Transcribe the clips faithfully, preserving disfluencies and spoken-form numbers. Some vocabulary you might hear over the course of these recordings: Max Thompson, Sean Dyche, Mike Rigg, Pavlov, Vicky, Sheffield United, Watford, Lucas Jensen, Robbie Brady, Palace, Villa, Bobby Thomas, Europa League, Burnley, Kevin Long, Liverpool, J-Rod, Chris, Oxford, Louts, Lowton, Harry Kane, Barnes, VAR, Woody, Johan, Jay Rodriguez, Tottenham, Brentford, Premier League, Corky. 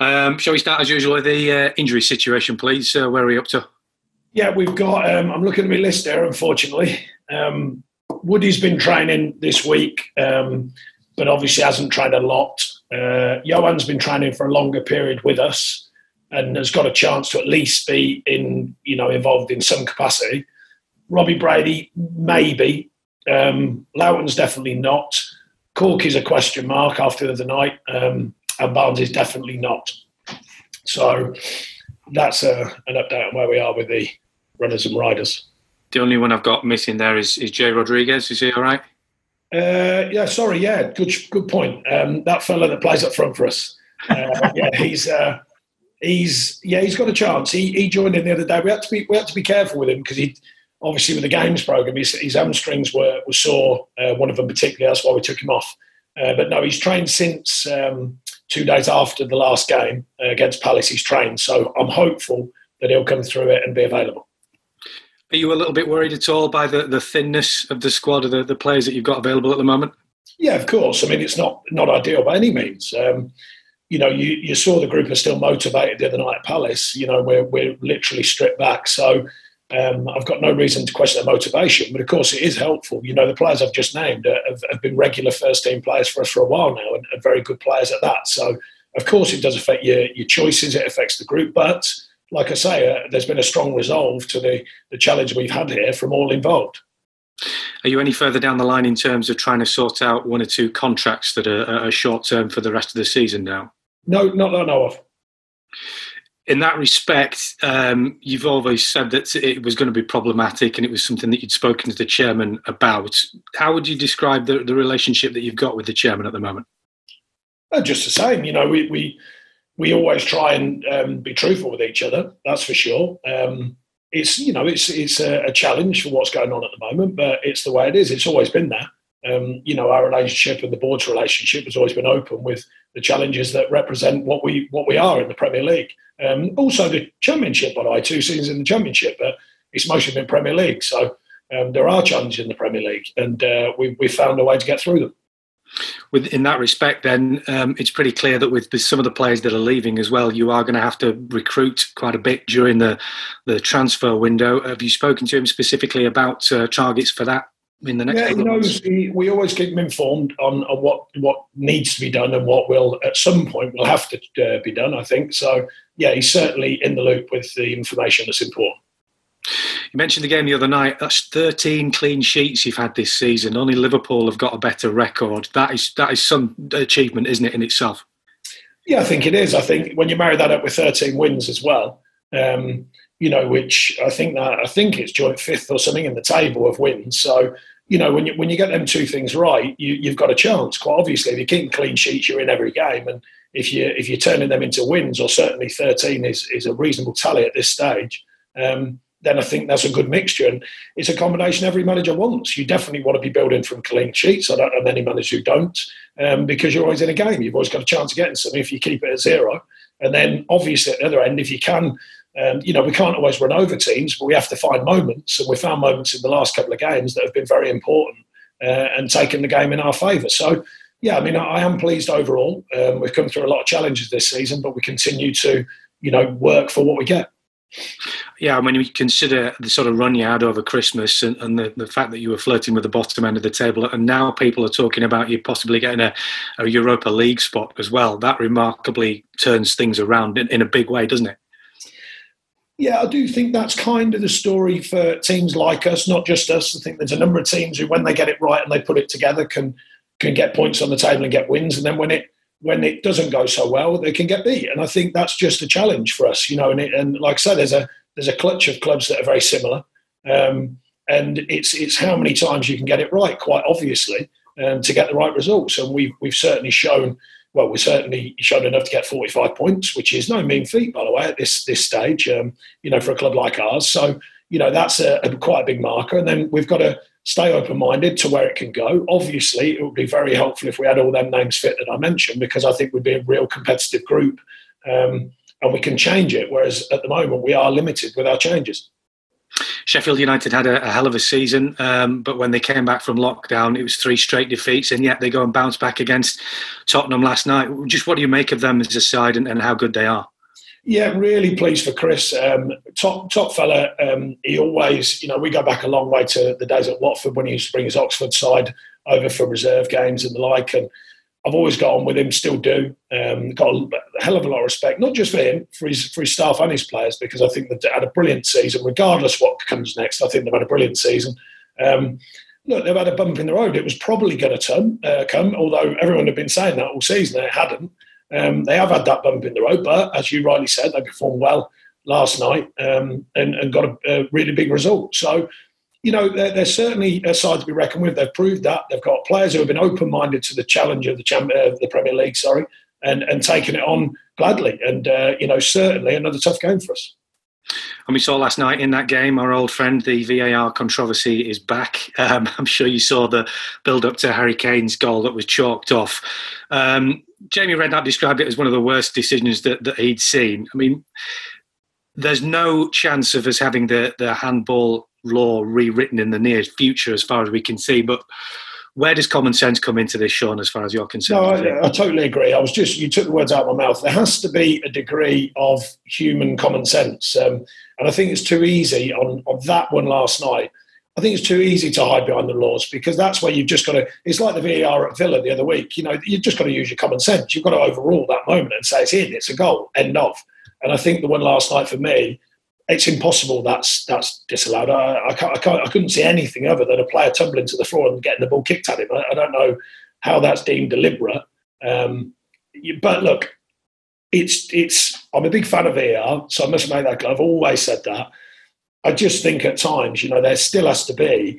Um, shall we start as usual with the uh, injury situation, please? Uh, where are we up to? Yeah, we've got, um, I'm looking at my list there, unfortunately. Um, Woody's been training this week, um, but obviously hasn't trained a lot. Uh, Johan's been training for a longer period with us and has got a chance to at least be in, you know, involved in some capacity. Robbie Brady, maybe. Um, Lowton's definitely not. Cork is a question mark after the night, um, and Barnes is definitely not. So that's a, an update on where we are with the runners and riders. The only one I've got missing there is, is Jay Rodriguez. Is he all right? Uh, yeah, sorry, yeah, good good point. Um, that fella that plays up front for us. Uh, yeah, he's uh, he's yeah he's got a chance. He he joined in the other day. We had to be we had to be careful with him because he obviously with the games program his, his hamstrings were, were sore. Uh, one of them particularly. That's why we took him off. Uh, but no, he's trained since um, two days after the last game uh, against Palace. He's trained, so I'm hopeful that he'll come through it and be available. Are you a little bit worried at all by the, the thinness of the squad, of the, the players that you've got available at the moment? Yeah, of course. I mean, it's not not ideal by any means. Um, you know, you, you saw the group are still motivated the other night at Palace. You know, we're, we're literally stripped back. So um, I've got no reason to question their motivation. But, of course, it is helpful. You know, the players I've just named have, have been regular first-team players for us for a while now and, and very good players at that. So, of course, it does affect your, your choices. It affects the group. But like I say, uh, there's been a strong resolve to the, the challenge we've had here from all involved. Are you any further down the line in terms of trying to sort out one or two contracts that are, are short-term for the rest of the season now? No, not that I know of. In that respect, um, you've always said that it was going to be problematic and it was something that you'd spoken to the chairman about. How would you describe the, the relationship that you've got with the chairman at the moment? Uh, just the same. You know, we... we We always try and um, be truthful with each other. That's for sure. Um, it's you know it's it's a, a challenge for what's going on at the moment, but it's the way it is. It's always been there. Um, you know, our relationship and the board's relationship has always been open with the challenges that represent what we what we are in the Premier League. Um, also, the Championship. By the way, two seasons in the Championship, but it's mostly been Premier League. So um, there are challenges in the Premier League, and uh, we we found a way to get through them. With, in that respect, then, um, it's pretty clear that with some of the players that are leaving as well, you are going to have to recruit quite a bit during the, the transfer window. Have you spoken to him specifically about uh, targets for that in the next yeah, couple of months? He knows, we always keep him informed on, on what, what needs to be done and what will, at some point, will have to uh, be done, I think. So, yeah, he's certainly in the loop with the information that's important. You mentioned the game the other night. That's thirteen clean sheets you've had this season. Only Liverpool have got a better record. That is that is some achievement, isn't it, in itself? Yeah, I think it is. I think when you marry that up with thirteen wins as well, um, you know, which I think that I think it's joint fifth or something in the table of wins. So you know, when you when you get them two things right, you, you've got a chance. Quite obviously, if you keep clean sheets, you're in every game, and if you if you're turning them into wins, or certainly thirteen is is a reasonable tally at this stage. Um, then I think that's a good mixture. And it's a combination every manager wants. You definitely want to be building from clean sheets. I don't know many managers who don't, um, because you're always in a game. You've always got a chance of getting something if you keep it at zero. And then, obviously, at the other end, if you can, um, you know, we can't always run over teams, but we have to find moments. And we found moments in the last couple of games that have been very important uh, and taken the game in our favour. So, yeah, I mean, I am pleased overall. Um, we've come through a lot of challenges this season, but we continue to, you know, work for what we get. Yeah, I mean, we consider the sort of run you had over Christmas and, and the, the fact that you were flirting with the bottom end of the table, and now people are talking about you possibly getting a, a Europa League spot as well. That remarkably turns things around in, in a big way, doesn't it? Yeah, I do think that's kind of the story for teams like us, not just us. I think there's a number of teams who, when they get it right and they put it together, can can get points on the table and get wins, and then when it when it doesn't go so well, they can get beat. And I think that's just a challenge for us, you know, and, it, and like I said, there's a, there's a clutch of clubs that are very similar. Um, and it's, it's how many times you can get it right, quite obviously, um, to get the right results. And we've, we've certainly shown, well, we've certainly shown enough to get forty-five points, which is no mean feat, by the way, at this, this stage, um, you know, for a club like ours. So, you know, that's a, a quite a big marker. And then we've got to stay open-minded to where it can go. Obviously, it would be very helpful if we had all them names fit that I mentioned, because I think we'd be a real competitive group, um, and we can change it, whereas at the moment we are limited with our changes. Sheffield United had a, a hell of a season, um, but when they came back from lockdown, it was three straight defeats, and yet they go and bounce back against Tottenham last night. Just what do you make of them as a side, and, and how good they are? Yeah, really pleased for Chris. Um, top top fella. Um, he always, you know, we go back a long way to the days at Watford when he used to bring his Oxford side over for reserve games and the like, and I've always got on with him, still do. Um, got a hell of a lot of respect, not just for him, for his, for his staff and his players, because I think they've had a brilliant season. Regardless what comes next, I think they've had a brilliant season. Um, look, they've had a bump in the road. It was probably going to uh, come, although everyone had been saying that all season, and it hadn't. Um, they have had that bump in the road, but as you rightly said, they performed well last night um, and, and got a, a really big result. So, you know, they're, they're certainly a side to be reckoned with. They've proved that. They've got players who have been open-minded to the challenge of the, champ, uh, the Premier League, sorry, and, and taken it on gladly. And, uh, you know, certainly another tough game for us. And we saw last night in that game, our old friend, the V A R controversy is back. Um, I'm sure you saw the build-up to Harry Kane's goal that was chalked off. Um, Jamie Redknapp described it as one of the worst decisions that, that he'd seen. I mean, there's no chance of us having the, the handball law rewritten in the near future as far as we can see, but where does common sense come into this, Sean, as far as you're concerned? No, I, I totally agree. I was just, you took the words out of my mouth. There has to be a degree of human common sense. Um, and I think it's too easy on, on that one last night. I think it's too easy to hide behind the laws, because that's where you've just got to, it's like the V A R at Villa the other week. You know, you've just got to use your common sense. You've got to overrule that moment and say it's in, it's a goal, end of. And I think the one last night for me, it's impossible that's that's disallowed. I, I, can't, I, can't, I couldn't see anything other than a player tumbling to the floor and getting the ball kicked at him. I, I don't know how that's deemed deliberate. Um, but look, it's it's. I'm a big fan of V A R, so I must make that clear. I've always said that. I just think at times, you know, there still has to be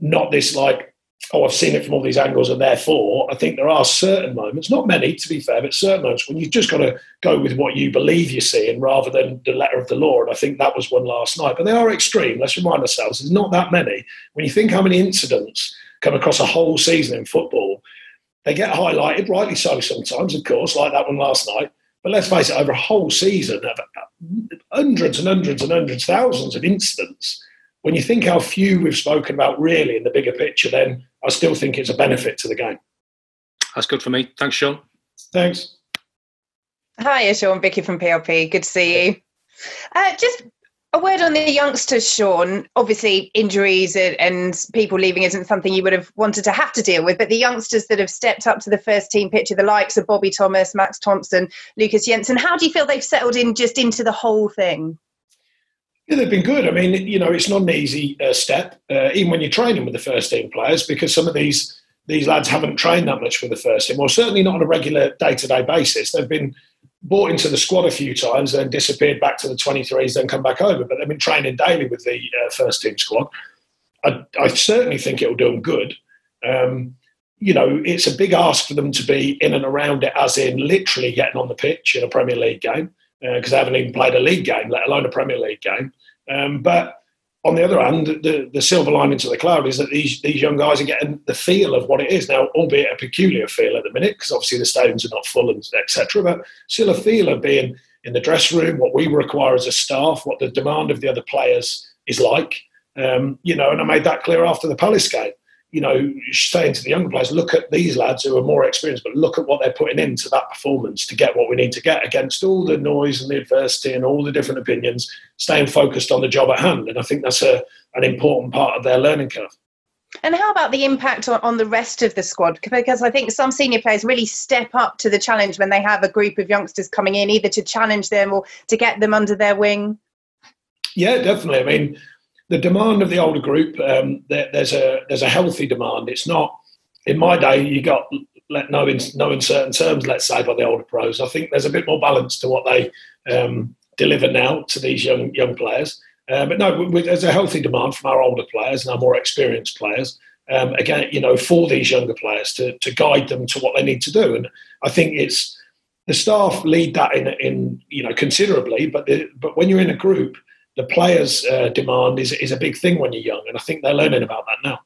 not this like, oh, I've seen it from all these angles and therefore I think there are certain moments, not many to be fair, but certain moments when you've just got to go with what you believe you're seeing rather than the letter of the law. And I think that was one last night. But they are extreme. Let's remind ourselves, there's not that many. When you think how many incidents come across a whole season in football, they get highlighted, rightly so sometimes, of course, like that one last night. But let's face it, over a whole season, hundreds and hundreds and hundreds, thousands of incidents. When you think how few we've spoken about really in the bigger picture, then I still think it's a benefit to the game. That's good for me. Thanks, Sean. Thanks. Hi, Sean. Vicky from P L P. Good to see you. Uh, just a word on the youngsters, Sean. Obviously, injuries and people leaving isn't something you would have wanted to have to deal with, but the youngsters that have stepped up to the first team picture, the likes of Bobby Thomas, Max Thompson, Lucas Jensen, how do you feel they've settled in just into the whole thing? Yeah, they've been good. I mean, you know, it's not an easy uh, step, uh, even when you're training with the first team players, because some of these these lads haven't trained that much with the first team, or well, certainly not on a regular day-to-day basis. They've been bought into the squad a few times, then disappeared back to the twenty-threes, then come back over. But they've been training daily with the uh, first team squad. I, I certainly think it'll do them good. Um, you know, it's a big ask for them to be in and around it, as in literally getting on the pitch in a Premier League game, because uh, they haven't even played a league game, let alone a Premier League game. Um, but on the other hand, the, the silver lining to the cloud is that these, these young guys are getting the feel of what it is now, albeit a peculiar feel at the minute, because obviously the stadiums are not full and et cetera, but still a feel of being in the dressing room, what we require as a staff, what the demand of the other players is like. Um, you know, and I made that clear after the Palace game. You know, saying to the younger players, look at these lads who are more experienced, but look at what they're putting into that performance to get what we need to get against all the noise and the adversity and all the different opinions, staying focused on the job at hand. And I think that's a, an important part of their learning curve. And how about the impact on, on the rest of the squad? Because I think some senior players really step up to the challenge when they have a group of youngsters coming in, either to challenge them or to get them under their wing. Yeah, definitely. I mean, the demand of the older group, um, there, there's a there's a healthy demand. It's not, in my day, you got let no in no uncertain terms, let's say, by the older pros. I think there's a bit more balance to what they um, deliver now to these young young players. Uh, but no, we, there's a healthy demand from our older players and our more experienced players. Um, again, you know, for these younger players to to guide them to what they need to do. And I think it's the staff lead that in in you know considerably. But the, but when you're in a group, the players' uh, demand is, is a big thing when you're young, and I think they're learning about that now.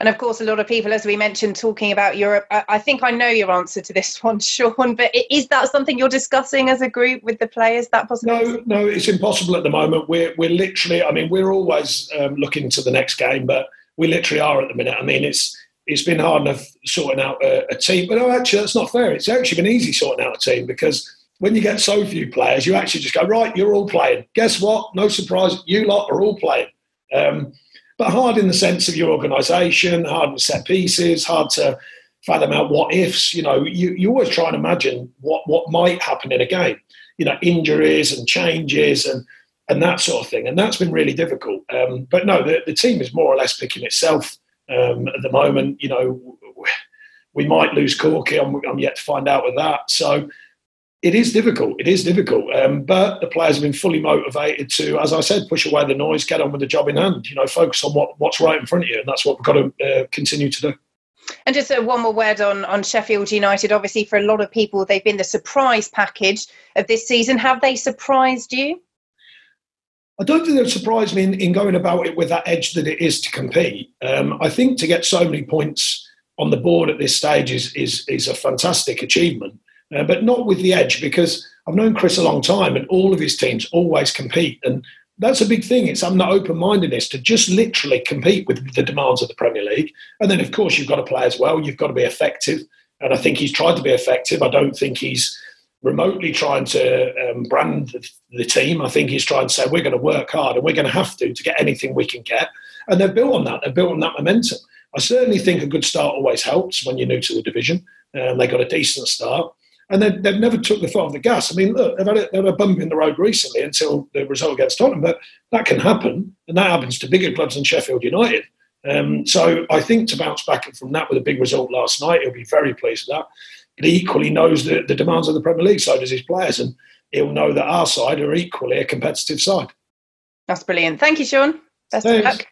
And of course, a lot of people, as we mentioned, talking about Europe. I, I think I know your answer to this one, Sean, but is that something you're discussing as a group with the players, that possibility? No, no, it's impossible at the moment. We're, we're literally, I mean, we're always um, looking to the next game, but we literally are at the minute. I mean, it's it's been hard enough sorting out a, a team, but no, actually, that's not fair. It's actually been easy sorting out a team because when you get so few players, you actually just go, right, you're all playing. Guess what? No surprise, you lot are all playing. Um, but hard in the sense of your organisation, hard with set pieces, hard to fathom out what ifs. You know, you, you always try and imagine what, what might happen in a game. You know, injuries and changes and and that sort of thing. And that's been really difficult. Um, but no, the, the team is more or less picking itself um, at the moment. You know, we might lose Corky. I'm, I'm yet to find out of that. So it is difficult. It is difficult. Um, but the players have been fully motivated to, as I said, push away the noise, get on with the job in hand, you know, focus on what, what's right in front of you. And that's what we've got to uh, continue to do. And just a one more word on, on Sheffield United. Obviously, for a lot of people, they've been the surprise package of this season. Have they surprised you? I don't think they've surprised me in, in going about it with that edge that it is to compete. Um, I think to get so many points on the board at this stage is is, is a fantastic achievement, uh, but not with the edge, because I've known Chris a long time and all of his teams always compete. And that's a big thing. It's I'm not open-mindedness to just literally compete with the demands of the Premier League. And then, of course, you've got to play as well. You've got to be effective. And I think he's tried to be effective. I don't think he's remotely trying to um, brand the team. I think he's trying to say we're going to work hard and we're going to have to to get anything we can get. And they've built on that. They've built on that momentum. I certainly think a good start always helps when you're new to the division. Um, they got a decent start. And they've, they've never took the foot off the gas. I mean, look, they've had, a, they've had a bump in the road recently until the result against Tottenham, but that can happen. And that happens to bigger clubs than Sheffield United. Um, so I think to bounce back from that with a big result last night, he'll be very pleased with that. But he equally knows the, the demands of the Premier League, so does his players, and he'll know that our side are equally a competitive side. That's brilliant. Thank you, Sean. Best Thanks. of luck.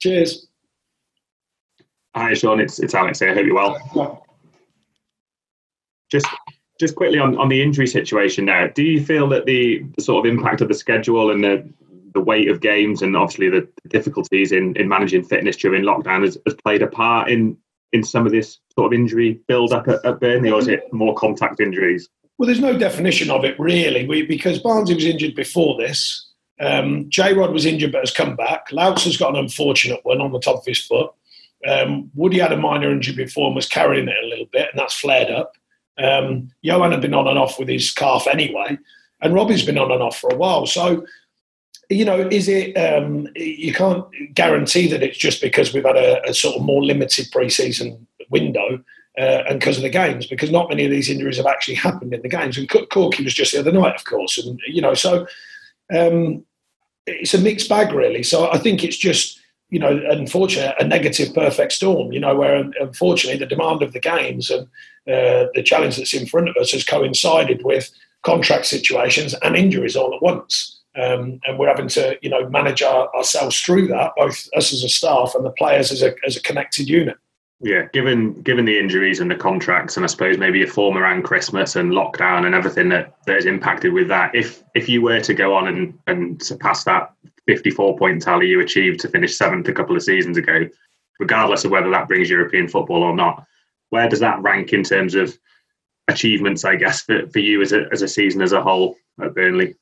Cheers. Hi, Sean. It's, it's Alex here. I hope you're well. Yeah. Just just quickly on, on the injury situation now, do you feel that the, the sort of impact of the schedule and the, the weight of games and obviously the difficulties in, in managing fitness during lockdown has, has played a part in in some of this sort of injury build-up at, at Burnley, or is it more contact injuries? Well, there's no definition of it, really, we, because Barnes was injured before this. Um, J-Rod was injured but has come back. Louts has got an unfortunate one on the top of his foot. Um, Woody had a minor injury before and was carrying it a little bit, and that's flared up. Um, Johan had been on and off with his calf anyway, and Robbie's been on and off for a while. So, you know, is it? Um, you can't guarantee that it's just because we've had a, a sort of more limited pre-season window uh, and because of the games, because not many of these injuries have actually happened in the games. And Corky was just the other night, of course, and you know, so um, it's a mixed bag, really. So I think it's just, you know, unfortunately, a negative perfect storm. You know, where unfortunately the demand of the games and uh, the challenge that's in front of us has coincided with contract situations and injuries all at once. Um, and we're having to, you know, manage our, ourselves through that, both us as a staff and the players as a as a connected unit. Yeah, given given the injuries and the contracts, and I suppose maybe your form around Christmas and lockdown and everything that, that is impacted with that. If if you were to go on and, and surpass that fifty-four point tally you achieved to finish seventh a couple of seasons ago, regardless of whether that brings European football or not, where does that rank in terms of achievements, I guess, for, for you as a as a season as a whole at Burnley?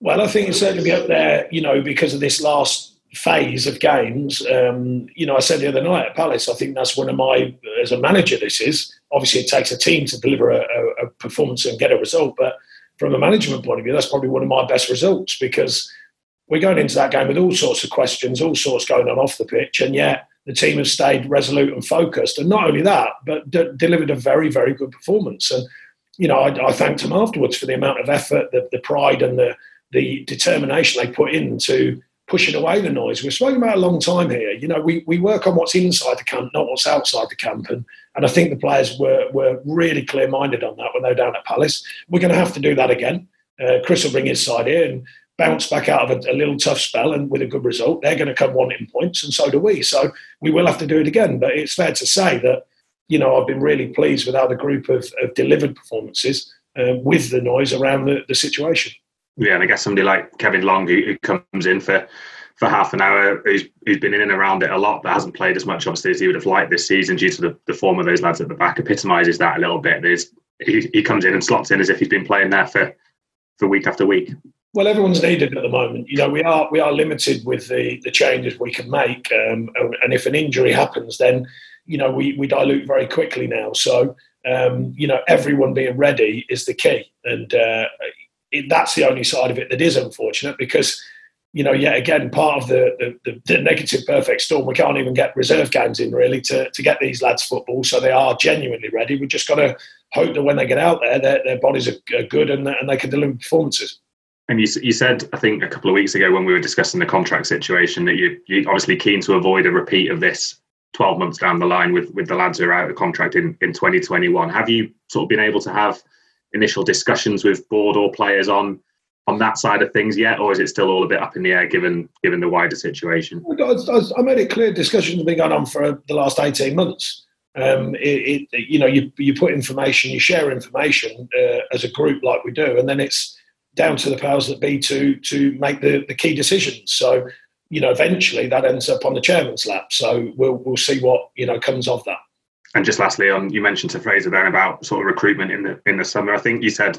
Well, I think it's certainly be up there, you know, because of this last phase of games. Um, you know, I said the other night at Palace, I think that's one of my, as a manager this is, obviously it takes a team to deliver a, a performance and get a result, but from a management point of view, that's probably one of my best results, because we're going into that game with all sorts of questions, all sorts going on off the pitch, and yet the team has stayed resolute and focused, and not only that, but d- delivered a very, very good performance. And, you know, I, I thanked them afterwards for the amount of effort, the, the pride and the the determination they put in to pushing away the noise. We've spoken about a long time here. You know, we, we work on what's inside the camp, not what's outside the camp. And, and I think the players were, were really clear-minded on that when they were down at Palace. We're going to have to do that again. Uh, Chris will bring his side here and bounce back out of a, a little tough spell and with a good result. They're going to come wanting points, and so do we. So we will have to do it again. But it's fair to say that, you know, I've been really pleased with how the group have, have delivered performances uh, with the noise around the, the situation. Yeah, and I guess somebody like Kevin Long, who comes in for for half an hour. He's, he's been in and around it a lot, but hasn't played as much, obviously, as he would have liked this season due to the, the form of those lads at the back. Epitomises that a little bit. There's, he, he comes in and slots in as if he's been playing there for, for week after week. Well, everyone's needed at the moment. You know, we are we are limited with the, the changes we can make. Um, and if an injury happens, then, you know, we, we dilute very quickly now. So, um, you know, everyone being ready is the key. And uh, it, that's the only side of it that is unfortunate because, you know, yet again, part of the, the, the negative perfect storm, we can't even get reserve games in really to, to get these lads football. So they are genuinely ready. We've just got to hope that when they get out there, their, their bodies are good and, and they can deliver performances. And you, you said, I think, a couple of weeks ago when we were discussing the contract situation that you, you're obviously keen to avoid a repeat of this twelve months down the line with, with the lads who are out of contract in, in twenty twenty-one. Have you sort of been able to have initial discussions with board or players on on that side of things yet, or is it still all a bit up in the air given given the wider situation? I made it clear discussions have been going on for the last eighteen months. Um, it, it, you know, you, you put information, you share information uh, as a group like we do, and then it's down to the powers that be to to make the, the key decisions. So, you know, eventually that ends up on the chairman's lap. So we'll we'll see what, you know, comes of that. And just lastly, um, you mentioned to Fraser then about sort of recruitment in the in the summer. I think you said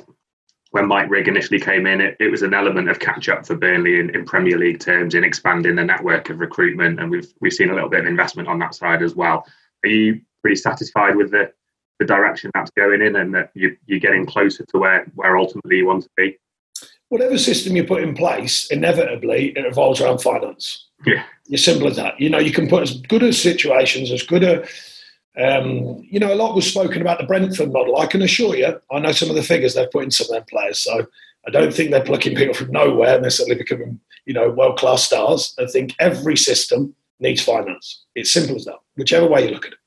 when Mike Rigg initially came in, it, it was an element of catch up for Burnley in, in Premier League terms in expanding the network of recruitment, and we've we've seen a little bit of investment on that side as well. Are you pretty satisfied with the, the direction that's going in, and that you you're getting closer to where where ultimately you want to be? Whatever system you put in place, inevitably it revolves around finance. Yeah, it's simple as that. You know, you can put as good as situations, as good a, um, you know, a lot was spoken about the Brentford model. I can assure you, I know some of the figures they've put in some of their players. So I don't think they're plucking people from nowhere and they're suddenly becoming, you know, world-class stars. I think every system needs finance. It's simple as that, whichever way you look at it.